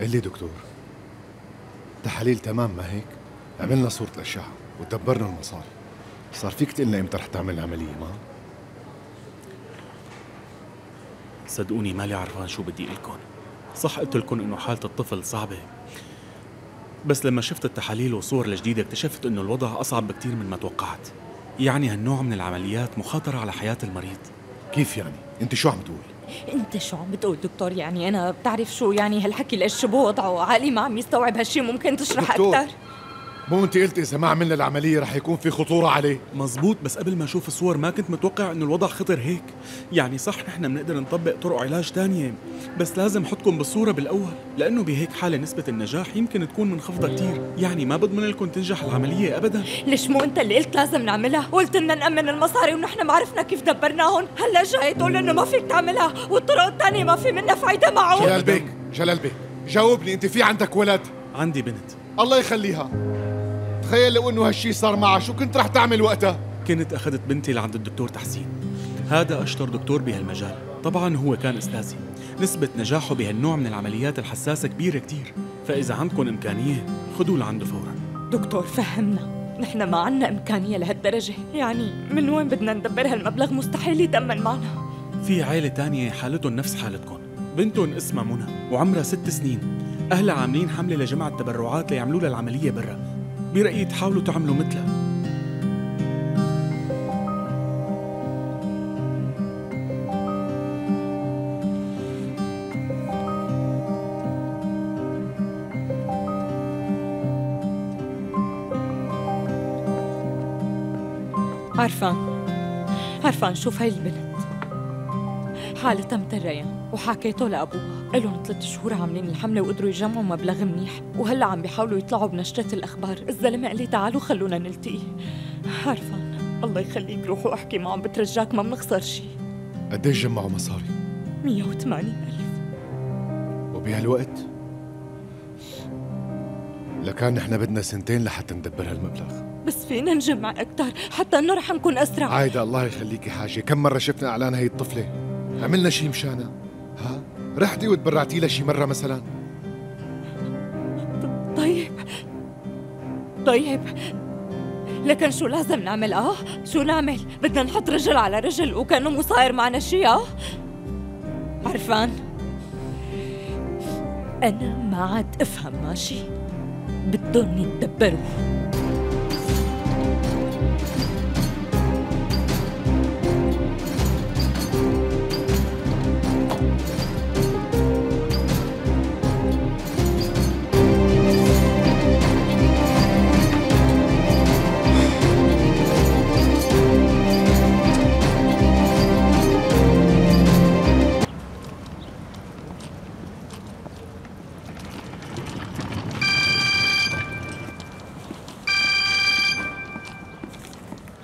اللي دكتور تحاليل تمام، ما هيك؟ عملنا صورة الأشعة وتدبرنا المصاري. صار فيك تقلنا امتى رح تعمل العملية؟ ما صدقوني مالي عرفان شو بدي لكم. صح قلت لكم انه حالة الطفل صعبة، بس لما شفت التحاليل والصور الجديدة اكتشفت انه الوضع اصعب بكتير من ما توقعت. يعني هالنوع من العمليات مخاطرة على حياة المريض. كيف يعني؟ انت شو عم تقول؟ انت شو عم بتقول دكتور؟ يعني انا بتعرف شو يعني هالحكي اللي شو بوضعه، عقلي ما عم يستوعب هالشي. ممكن تشرح اكثر؟ مو انت قلت اذا ما عملنا العمليه رح يكون في خطوره عليه؟ مزبوط، بس قبل ما اشوف الصور ما كنت متوقع انه الوضع خطر هيك. يعني صح نحن بنقدر نطبق طرق علاج ثانيه، بس لازم احطكم بالصوره بالاول، لانه بهيك حاله نسبه النجاح يمكن تكون منخفضه كثير. يعني ما بضمن لكم تنجح العمليه ابدا. ليش مو انت اللي قلت لازم نعملها؟ قلت بدنا نامن المصاري ونحن ما عرفنا كيف دبرناهم. هلا جاي تقول انه ما فيك تعملها والطرق الثانيه ما في منها فايده؟ معقول؟ جلال بيك، جلال بيك جاوبني، انت في عندك ولد؟ عندي بنت الله يخليها. تخيل لو انه هالشي صار معها شو كنت رح تعمل وقتها؟ كنت اخذت بنتي لعند الدكتور تحسين، هذا اشطر دكتور بهالمجال، طبعا هو كان استاذي. نسبة نجاحه بهالنوع من العمليات الحساسة كبيرة كتير، فإذا عندكم إمكانية خدوه لعنده فورا. دكتور فهمنا، نحن ما عنا إمكانية لهالدرجة، يعني من وين بدنا ندبر هالمبلغ؟ مستحيل يتأمن معنا. في عائلة تانية حالتهم نفس حالتكم، بنتهم اسمها منى وعمرها 6 سنين، أهلها عاملين حملة لجماعة تبرعات ليعملوا لها العملية برا. برأيي تحاولوا تعملوا مثلها. عرفان شوف هاي البنت حالتها مثل الريان، وحكيته لأبوها. إلهم 3 شهور عاملين الحملة وقدروا يجمعوا مبلغ منيح، وهلا عم بيحاولوا يطلعوا بنشرة الأخبار. الزلمة قال لي تعالوا خلونا نلتقي. عرفان الله يخليك روح واحكي معهم، بترجاك ما بنخسر شيء. قديش جمعوا مصاري؟ 180,000. وبهالوقت؟ لكان نحن بدنا 2 سنين لحتى ندبر هالمبلغ. بس فينا نجمع أكثر حتى إنه رح نكون أسرع. عايدة الله يخليكي حاجة، كم مرة شفنا إعلان هي الطفلة؟ عملنا شيء مشانها؟ ها؟ رحتي وتبرعتي لها شي مرة مثلا؟ طيب لكن شو لازم نعمل؟ شو نعمل؟ بدنا نحط رجل على رجل وكأنه مو صاير معنا شي. عرفان أنا ما عاد أفهم، ماشي؟ بدهم يتدبروا.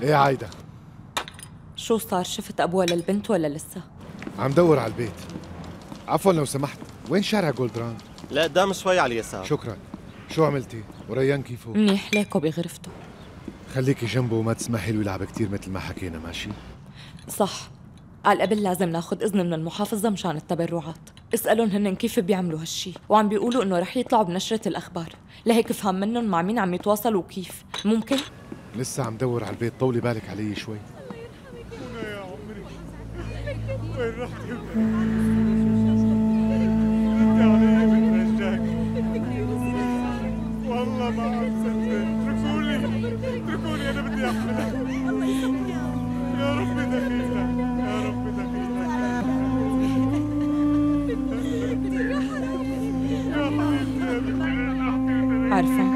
ايه عايدة؟ شو صار؟ شفت ابوها للبنت ولا لسه؟ عم دور على البيت. عفوا لو سمحت، وين شارع جولدران؟ لا قدام شوي على اليسار. شكرا. شو عملتي؟ وريان كيفه؟ منيح، ليكو بغرفته. خليكي جنبه وما تسمحي له يلعب كثير مثل ما حكينا، ماشي؟ صح، قال قبل لازم ناخذ اذن من المحافظة مشان التبرعات. اسألهم هن كيف بيعملوا هالشي، وعم بيقولوا انه رح يطلعوا بنشرة الأخبار، لهيك افهم منهم مع مين عم يتواصلوا وكيف. ممكن؟ لسه عم دور على البيت، طولي بالك علي شوي. الله يرحمك يا عمري، وين رحتي؟ انت علي بترجاك، والله ما عم صدق. اتركوني اتركوني، انا بدي احملك. يا رب دخيلك، يا رب دخيلك. عارفه؟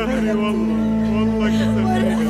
الو والله والله كسرتني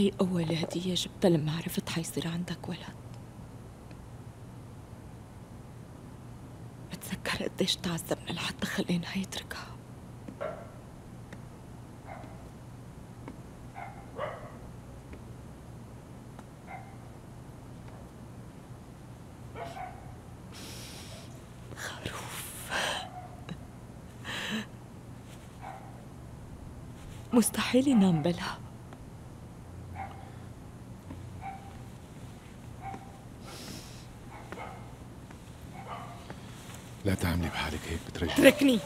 هي أول هدية جبتها لما عرفت حيصير عندك ولد. بتذكر قديش تعذبنا لحتى خلينا يتركها. مستحيل ينام بلا. لا تعملي بحالك هيك بترجعي. اتركني.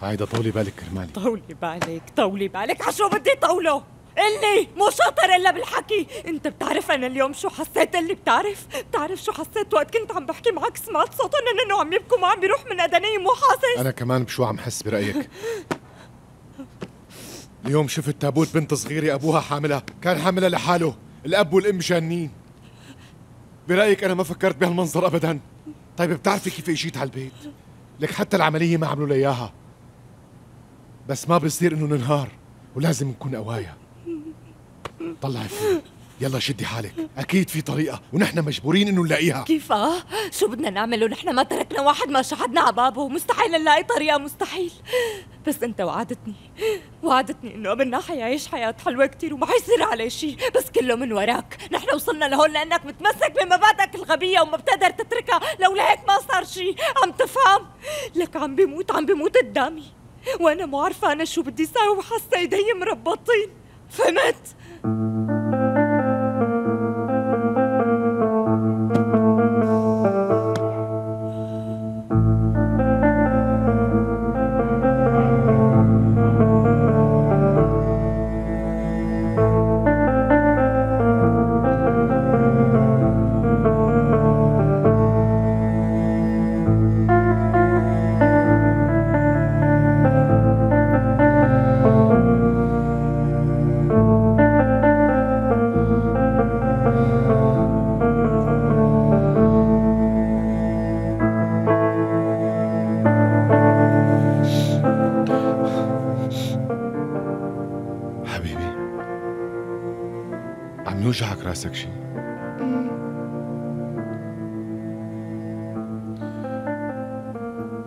هيدا طولي بالك كرمالي. طولي بالك عشو بدي طوله؟ قلي مو شاطر الا بالحكي. انت بتعرف انا اليوم شو حسيت؟ قلي بتعرف شو حسيت وقت كنت عم بحكي معك؟ سمعت صوتهم انه عم يبكوا ما عم بيروح من أدني. مو حاسس انا كمان بشو عم حس برايك؟ اليوم شفت تابوت بنت صغيره ابوها حاملها، كان حاملها لحاله، الاب والام جانين. برايك انا ما فكرت بهالمنظر ابدا. طيب بتعرفي كيف اجيت على البيت؟ لك حتى العمليه ما عملوا لي اياها. بس ما بصير انه ننهار ولازم نكون قوايا. طلعي فيه، يلا شدي حالك، أكيد في طريقة ونحن مجبورين إنه نلاقيها. كيف؟ شو بدنا نعمله؟ نحن ما تركنا واحد ما شحدنا على بابه، مستحيل نلاقي طريقة، مستحيل. بس أنت وعدتني إنه قبلنا حيعيش حياة حلوة كتير وما حيصير عليه شيء، بس كله من وراك، نحن وصلنا لهون لأنك متمسك بمبادئك الغبية وما بتقدر تتركها، لولا هيك ما صار شيء، عم تفهم؟ لك عم بموت قدامي، وأنا مو عارفة أنا شو بدي ساوي وحاسة إيدي مربطين، فهمت؟ يوجعك راسك شي؟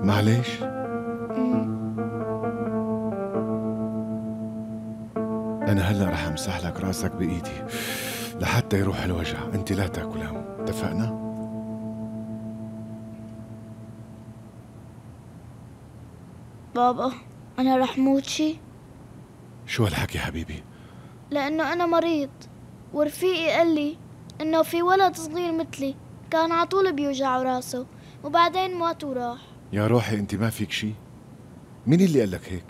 معليش؟ أنا هلا رح أمسح لك راسك بإيدي لحتى يروح الوجع، أنت لا تاكل هم، اتفقنا؟ بابا أنا رح موت شي؟ شو هالحكي حبيبي؟ لأنه أنا مريض ورفيقي قال لي انه في ولد صغير مثلي كان عطول بيوجعه راسه وبعدين مات وراح. يا روحي انت ما فيك شي؟ مين اللي قال لك هيك؟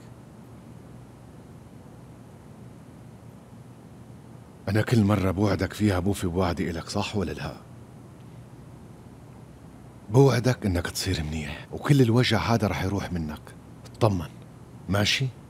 انا كل مره بوعدك فيها بوفي بوعدي الك، صح ولا لا؟ بوعدك انك تصير منيح وكل الوجع هذا رح يروح منك، اطمن ماشي؟